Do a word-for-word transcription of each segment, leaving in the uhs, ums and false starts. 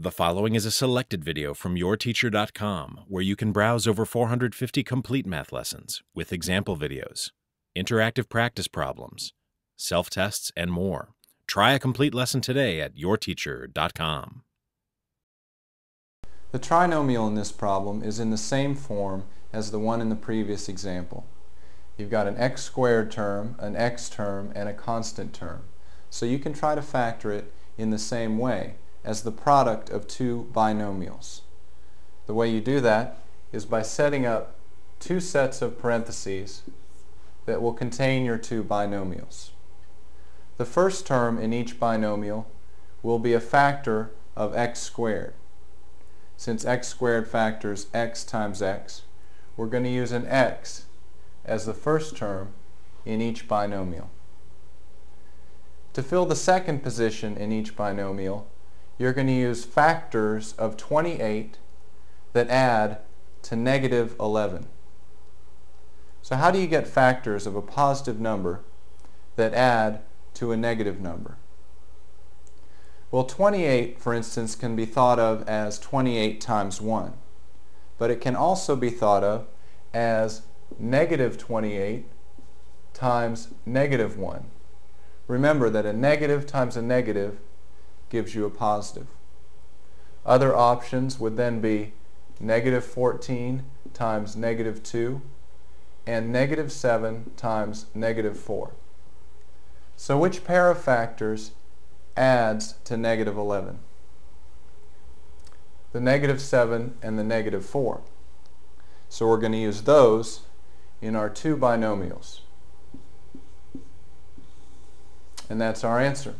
The following is a selected video from your teacher dot com where you can browse over four hundred fifty complete math lessons with example videos, interactive practice problems, self-tests, and more. Try a complete lesson today at your teacher dot com. The trinomial in this problem is in the same form as the one in the previous example. You've got an x squared term, an x term, and a constant term. So you can try to factor it in the same way, as the product of two binomials. The way you do that is by setting up two sets of parentheses that will contain your two binomials. The first term in each binomial will be a factor of x squared. Since x squared factors x times x, we're going to use an x as the first term in each binomial. To fill the second position in each binomial, you're going to use factors of twenty-eight that add to negative eleven. So how do you get factors of a positive number that add to a negative number? Well, twenty-eight, for instance, can be thought of as twenty-eight times one, but it can also be thought of as negative twenty-eight times negative one. Remember that a negative times a negative gives you a positive. Other options would then be negative fourteen times negative two and negative seven times negative four. So which pair of factors adds to negative eleven? The negative seven and the negative four. So we're going to use those in our two binomials. And that's our answer.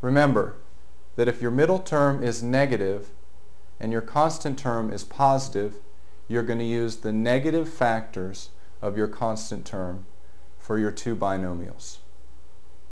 Remember that if your middle term is negative and your constant term is positive, you're going to use the negative factors of your constant term for your two binomials.